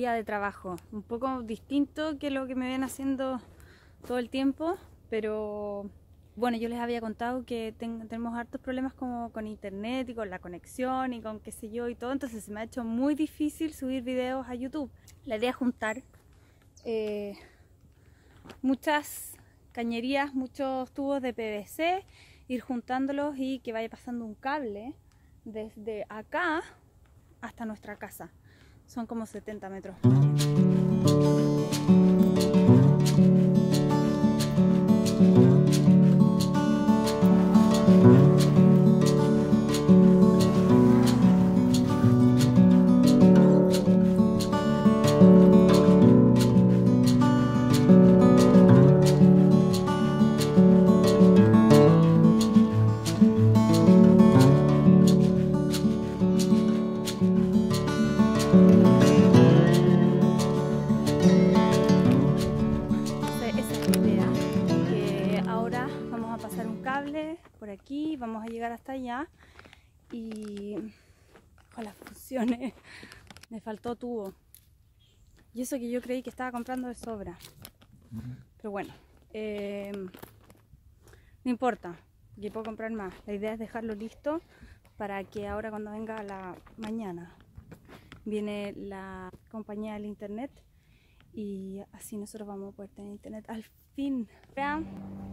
día de trabajo. Un poco distinto que lo que me ven haciendo todo el tiempo, pero bueno, yo les había contado que tenemos hartos problemas como con internet y con la conexión y con qué sé yo y todo, entonces se me ha hecho muy difícil subir videos a YouTube. La idea es juntar muchas cañerías, muchos tubos de PVC, ir juntándolos y que vaya pasando un cable desde acá hasta nuestra casa. Son como 70 metros. Aquí, vamos a llegar hasta allá y ojalá funcione. Me faltó tubo y eso que yo creí que estaba comprando de sobra, pero bueno, no importa, yo puedo comprar más. La idea es dejarlo listo para que ahora, cuando venga la mañana, viene la compañía del internet y así nosotros vamos a poder tener internet al fin.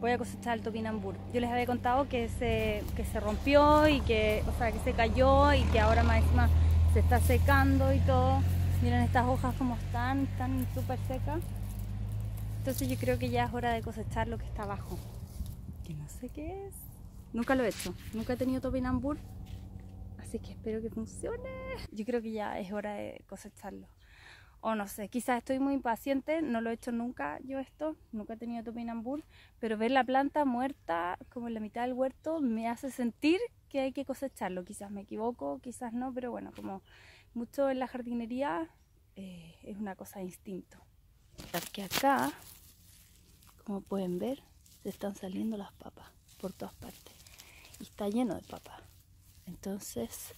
Voy a cosechar el topinambur. Yo les había contado que se rompió y que, o sea, que se cayó y que ahora más encima se está secando y todo. Miren estas hojas como están súper secas. Entonces yo creo que ya es hora de cosechar lo que está abajo, que no sé qué es. Nunca lo he hecho, nunca he tenido topinambur, así que espero que funcione. Yo creo que ya es hora de cosecharlo. O no sé, quizás estoy muy impaciente, no lo he hecho nunca yo esto, nunca he tenido topinambur, pero ver la planta muerta como en la mitad del huerto me hace sentir que hay que cosecharlo. Quizás me equivoco, quizás no, pero bueno, como mucho en la jardinería es una cosa de instinto. Porque acá, como pueden ver, se están saliendo las papas por todas partes y está lleno de papas. Entonces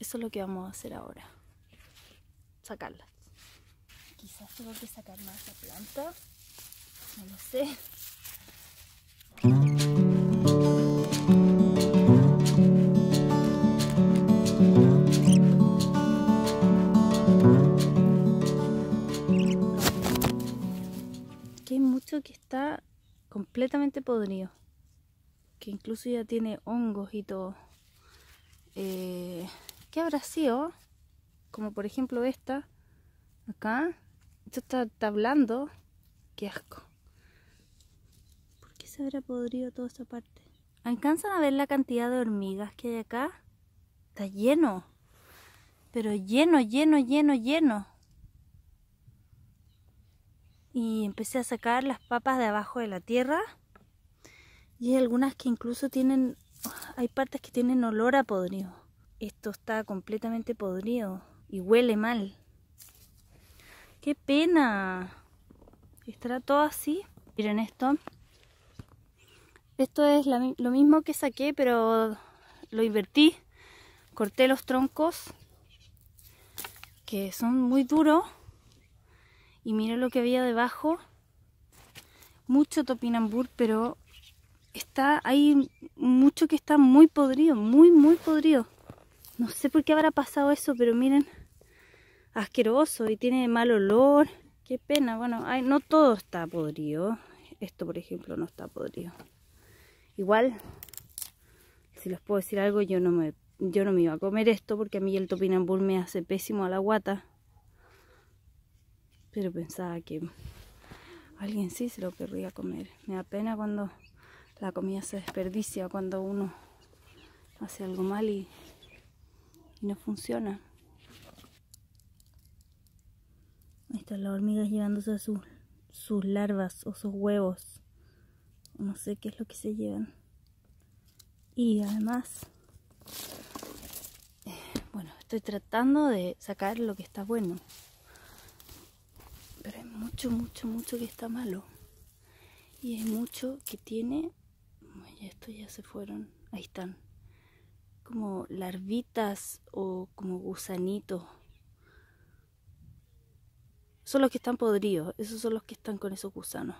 eso es lo que vamos a hacer ahora, sacarlas. Quizás tengo que sacar más la planta, no lo sé. Aquí hay mucho que está completamente podrido, que incluso ya tiene hongos y todo. ¿Qué habrá sido? Como por ejemplo esta, acá. Esto está blando. ¡Qué asco! ¿Por qué se habrá podrido toda esta parte? ¿Alcanzan a ver la cantidad de hormigas que hay acá? Está lleno. Pero lleno, lleno, lleno, lleno. Y empecé a sacar las papas de abajo de la tierra. Y hay algunas que incluso tienen... Hay partes que tienen olor a podrido. Esto está completamente podrido y huele mal. ¡Qué pena! Estará todo así. Miren esto. Esto es lo mismo que saqué, pero lo invertí. Corté los troncos, que son muy duros. Y miren lo que había debajo. Mucho topinambur, pero hay mucho que está muy podrido. Muy, muy podrido. No sé por qué habrá pasado eso, pero miren... Asqueroso y tiene mal olor. Qué pena. Bueno, ay, no todo está podrido. Esto por ejemplo no está podrido. Igual, si les puedo decir algo, yo no me iba a comer esto, porque a mí el topinambur me hace pésimo a la guata, pero pensaba que alguien sí se lo querría comer. Me da pena cuando la comida se desperdicia, cuando uno hace algo mal y no funciona. Ahí están las hormigas llevándose a sus larvas o sus huevos. No sé qué es lo que se llevan. Y además, bueno, estoy tratando de sacar lo que está bueno. Pero hay mucho, mucho, mucho que está malo. Y hay mucho que tiene... Bueno, estos ya se fueron. Ahí están. Como larvitas o como gusanitos. son los que están podridos, esos son los que están con esos gusanos.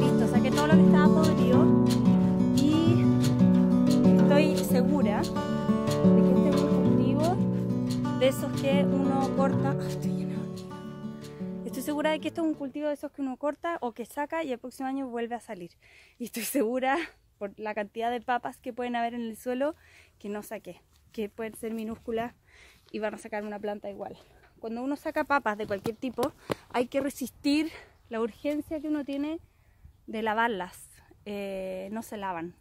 Listo, saqué todo lo que estaba podrido y estoy segura de que este es un cultivo de esos que uno corta. Estoy segura de que esto es un cultivo de esos que uno corta o que saca y el próximo año vuelve a salir. Y estoy segura, por la cantidad de papas que pueden haber en el suelo, que no saqué, que pueden ser minúsculas y van a sacar una planta igual. Cuando uno saca papas de cualquier tipo, hay que resistir la urgencia que uno tiene de lavarlas. No se lavan.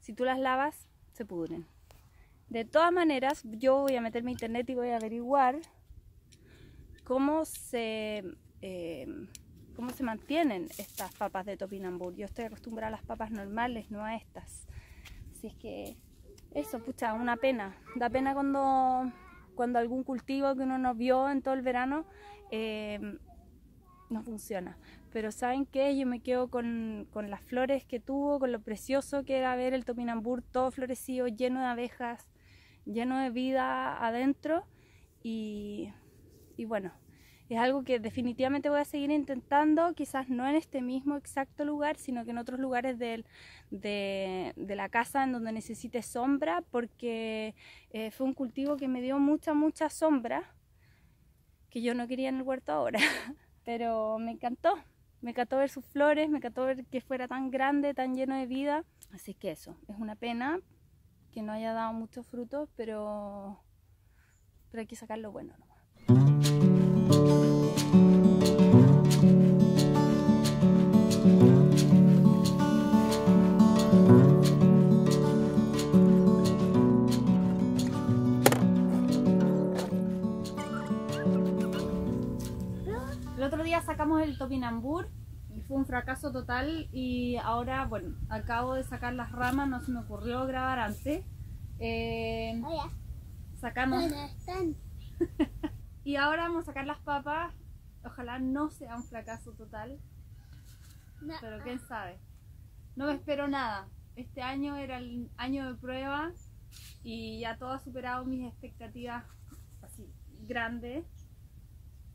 Si tú las lavas, se pudren. De todas maneras, yo voy a meterme a internet y voy a averiguar cómo se mantienen estas papas de topinambur. Yo estoy acostumbrada a las papas normales, no a estas. Así es que eso, pucha, una pena. Da pena cuando algún cultivo que uno no vio en todo el verano no funciona. Pero ¿saben qué? Yo me quedo con las flores que tuvo, con lo precioso que era ver el topinambur todo florecido, lleno de abejas, lleno de vida adentro. Y bueno, es algo que definitivamente voy a seguir intentando, quizás no en este mismo exacto lugar, sino que en otros lugares de la casa en donde necesite sombra, porque fue un cultivo que me dio mucha sombra, que yo no quería en el huerto ahora, pero me encantó ver sus flores, me encantó ver que fuera tan grande, tan lleno de vida, así que eso, es una pena que no haya dado muchos frutos, pero hay que sacar lo bueno, ¿no? El otro día sacamos el topinambur y fue un fracaso total, y ahora, bueno, acabo de sacar las ramas, no se me ocurrió grabar antes. Hola. Sacamos... Hola, están. Y ahora vamos a sacar las papas. Ojalá no sea un fracaso total. No. Pero quién sabe. No me espero nada. Este año era el año de prueba y ya todo ha superado mis expectativas así grandes.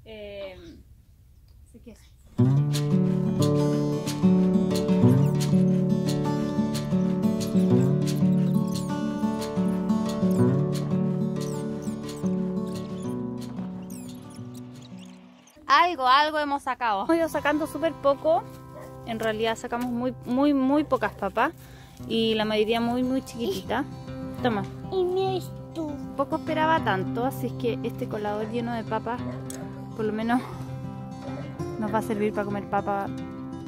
Así que algo hemos sacado. Hemos ido sacando súper poco. En realidad sacamos muy pocas papas. Y la mayoría muy chiquitita. Toma. Y mira tú. Poco esperaba tanto. Así es que este colador lleno de papas, por lo menos, nos va a servir para comer papas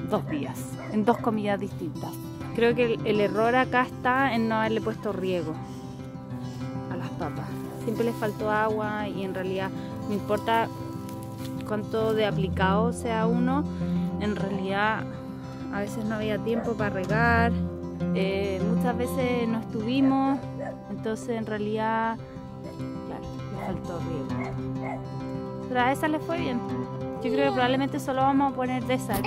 2 días. En 2 comidas distintas. Creo que el error acá está en no haberle puesto riego a las papas. Siempre les faltó agua. Y en realidad no importa cuánto de aplicado sea uno, en realidad a veces no había tiempo para regar, muchas veces no estuvimos, entonces en realidad, claro, le faltó riego. Pero a esa le fue bien. Yo creo que probablemente solo vamos a poner de esa.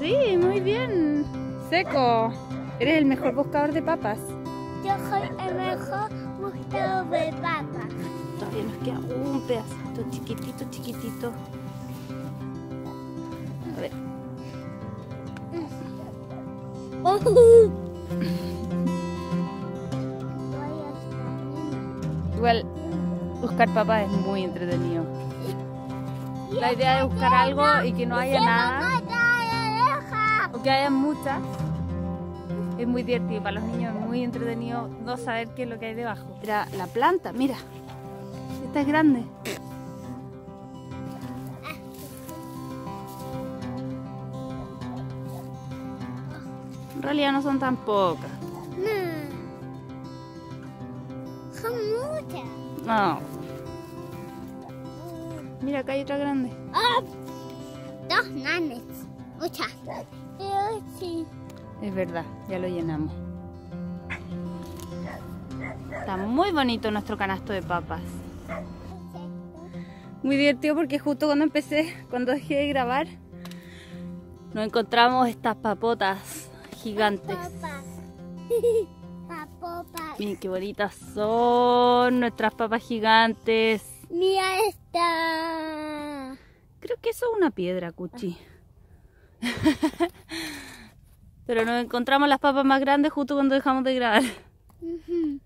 Sí, muy bien. Seco. Eres el mejor buscador de papas. Yo soy el mejor buscador de papas. Todavía nos queda un pedacito chiquitito. A ver. Igual, buscar papas es muy entretenido. La idea de buscar algo y que no haya nada, o que haya muchas, es muy divertido. Para los niños es muy entretenido no saber qué es lo que hay debajo. Mira la planta, mira. Esta es grande. En realidad no son tan pocas. No. Son muchas. No. Mira, acá hay otra grande. Oh, 2 grandes. Muchas. Pero sí. Es verdad, ya lo llenamos. Está muy bonito nuestro canasto de papas. Muy divertido porque justo cuando dejé de grabar, nos encontramos estas papotas gigantes. Papas. Miren qué bonitas son nuestras papas gigantes. Mira esta. Creo que eso es una piedra, Cuchi. Pero nos encontramos las papas más grandes justo cuando dejamos de grabar. Uh-huh.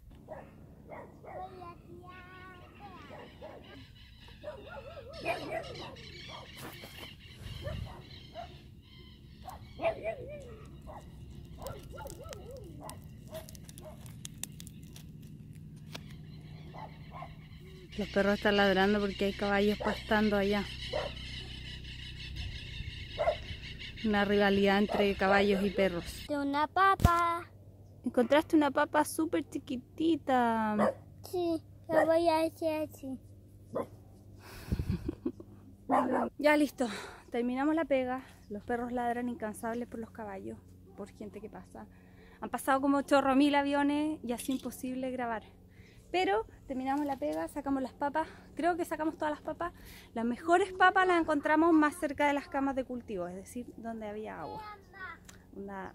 Los perros están ladrando porque hay caballos pastando allá. Una rivalidad entre caballos y perros. Una papa. Encontraste una papa súper chiquitita. Sí, la voy a hacer así. Ya listo, terminamos la pega. Los perros ladran incansables por los caballos, por gente que pasa. Han pasado como 8.000 aviones y así imposible grabar. Pero terminamos la pega, sacamos las papas. Creo que sacamos todas las papas. Las mejores papas las encontramos más cerca de las camas de cultivo, es decir, donde había agua. Una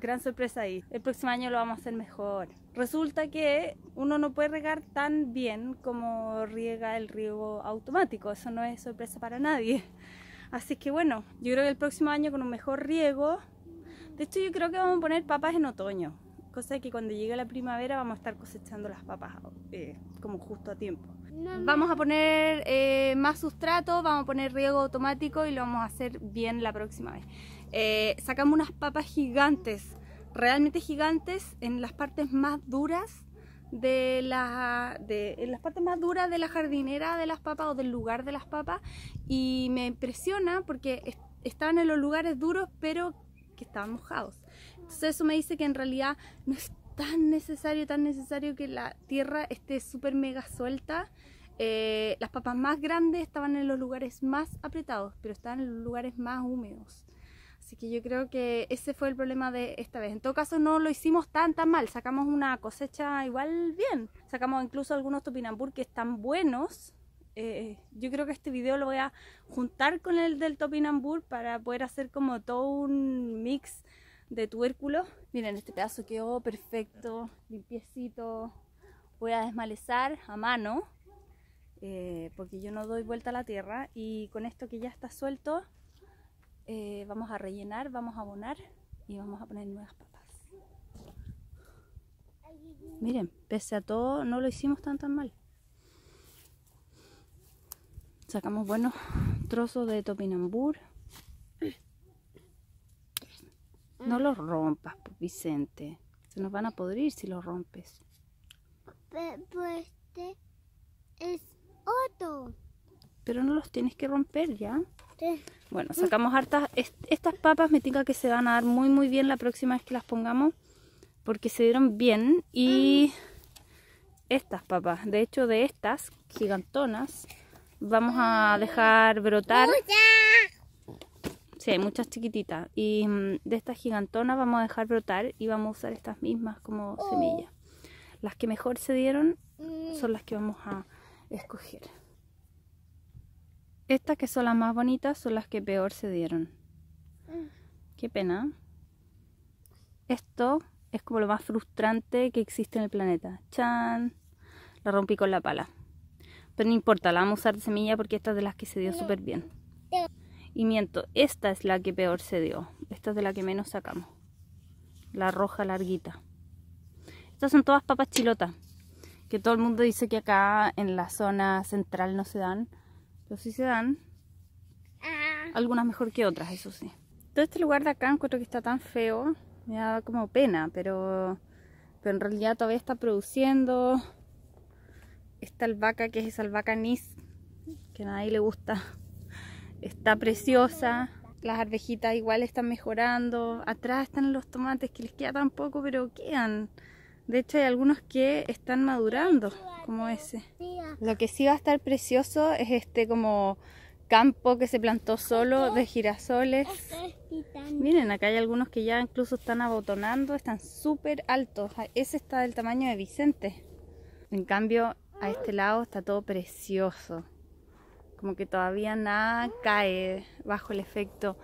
gran sorpresa ahí. El próximo año lo vamos a hacer mejor. Resulta que uno no puede regar tan bien como riega el riego automático. Eso no es sorpresa para nadie. Así que bueno, yo creo que el próximo año con un mejor riego. De hecho, yo creo que vamos a poner papas en otoño. Cosa que cuando llegue la primavera vamos a estar cosechando las papas como justo a tiempo. Vamos a poner más sustrato, vamos a poner riego automático y lo vamos a hacer bien la próxima vez. Sacamos unas papas gigantes, realmente gigantes, en las partes más duras de la jardinera de las papas o del lugar de las papas. Y me impresiona porque estaban en los lugares duros pero que estaban mojados. Entonces eso me dice que en realidad no es tan necesario que la tierra esté súper mega suelta. Las papas más grandes estaban en los lugares más apretados, pero estaban en los lugares más húmedos. Así que yo creo que ese fue el problema de esta vez. En todo caso no lo hicimos tan mal, sacamos una cosecha igual bien. Sacamos incluso algunos topinambur que están buenos. Yo creo que este video lo voy a juntar con el del topinambur para poder hacer como todo un mix de tubérculos. Miren, este pedazo quedó perfecto, limpiecito. Voy a desmalezar a mano porque yo no doy vuelta a la tierra, y con esto que ya está suelto vamos a rellenar, vamos a abonar y vamos a poner nuevas papas. Miren, pese a todo no lo hicimos tan mal. Sacamos buenos trozos de topinambur. No los rompas, Vicente. Se nos van a podrir si los rompes. Pero este es otro. Pero no los tienes que romper ya. Sí. Bueno, sacamos hartas. Estas papas me tinca que se van a dar muy bien la próxima vez que las pongamos. Porque se dieron bien. Y estas papas, de hecho de estas gigantonas, vamos a dejar brotar. Sí, hay muchas chiquititas, y de estas gigantonas vamos a dejar brotar y vamos a usar estas mismas como semillas. Las que mejor se dieron son las que vamos a escoger. Estas que son las más bonitas son las que peor se dieron. Qué pena. Esto es como lo más frustrante que existe en el planeta. ¡Chan! La rompí con la pala. Pero no importa, la vamos a usar de semilla porque esta es de las que se dio súper bien. Y miento, esta es la que peor se dio. Esta es de la que menos sacamos. La roja larguita. Estas son todas papas chilota. Que todo el mundo dice que acá en la zona central no se dan. Pero sí se dan. Algunas mejor que otras, eso sí. Todo este lugar de acá encuentro que está tan feo. Me da como pena, pero en realidad todavía está produciendo. Esta albahaca, que es esa albahaca anís, que a nadie le gusta. Está preciosa. Las arvejitas igual están mejorando. Atrás están los tomates que les queda tan poco, pero quedan. De hecho hay algunos que están madurando, como ese. Lo que sí va a estar precioso es este como campo que se plantó solo de girasoles. Miren, acá hay algunos que ya incluso están abotonando. Están súper altos. Ese está del tamaño de Vicente. En cambio a este lado está todo precioso. Como que todavía nada cae bajo el efecto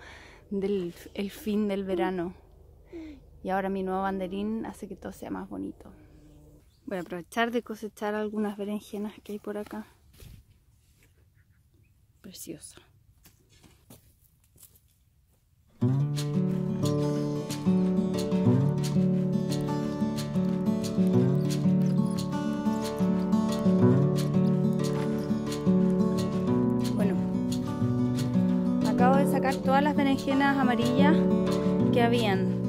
del fin del verano. y ahora mi nuevo banderín hace que todo sea más bonito. Voy a aprovechar de cosechar algunas berenjenas que hay por acá. Preciosa. Bueno, acabo de sacar todas las berenjenas amarillas que habían.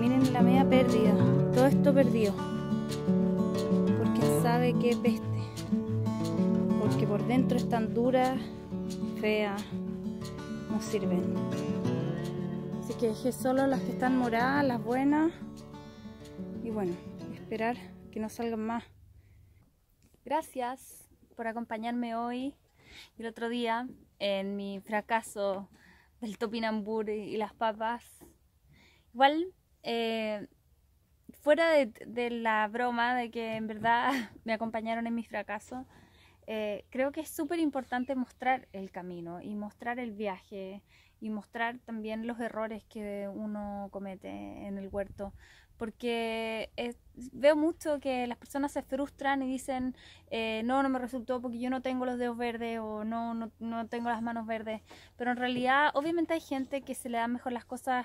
Miren la media pérdida, todo esto perdido. Porque sabe qué peste. Porque por dentro están duras, feas, no sirven. Así que dejé solo las que están moradas, las buenas. Y bueno, esperar que no salgan más. Gracias por acompañarme hoy y el otro día en mi fracaso del topinambur y las papas. Igual, fuera de la broma de que en verdad me acompañaron en mi fracaso, creo que es súper importante mostrar el camino y mostrar el viaje y mostrar también los errores que uno comete en el huerto. Porque veo mucho que las personas se frustran y dicen no me resultó porque yo no tengo los dedos verdes o no tengo las manos verdes. Pero en realidad obviamente hay gente que se le dan mejor las cosas,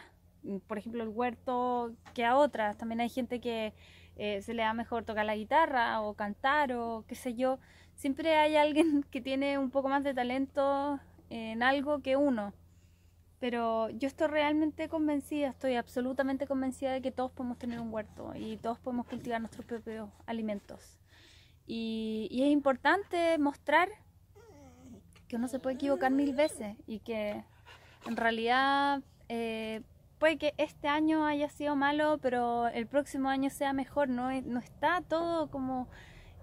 por ejemplo el huerto, que a otras. También hay gente que se le da mejor tocar la guitarra o cantar o qué sé yo. Siempre hay alguien que tiene un poco más de talento en algo que uno. Pero yo estoy realmente convencida, estoy absolutamente convencida de que todos podemos tener un huerto y todos podemos cultivar nuestros propios alimentos. Y es importante mostrar que uno se puede equivocar mil veces y que en realidad puede que este año haya sido malo, pero el próximo año sea mejor. No está todo como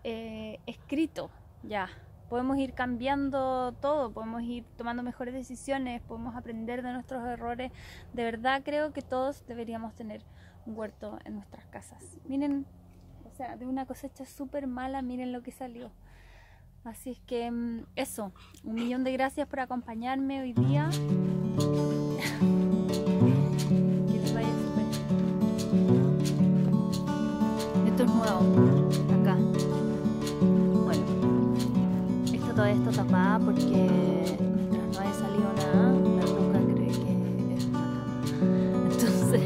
escrito ya. Podemos ir cambiando todo, podemos ir tomando mejores decisiones, podemos aprender de nuestros errores. De verdad creo que todos deberíamos tener un huerto en nuestras casas. Miren, o sea, de una cosecha súper mala, miren lo que salió. Así es que eso, 1.000.000 de gracias por acompañarme hoy día. Que les vaya súper. Esto es nuevo, acá. Todo esto tapada porque mientras no haya salido nada, la bruja cree que es una cama. Entonces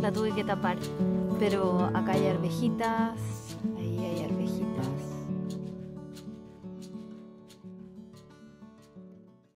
la tuve que tapar. Pero acá hay arvejitas,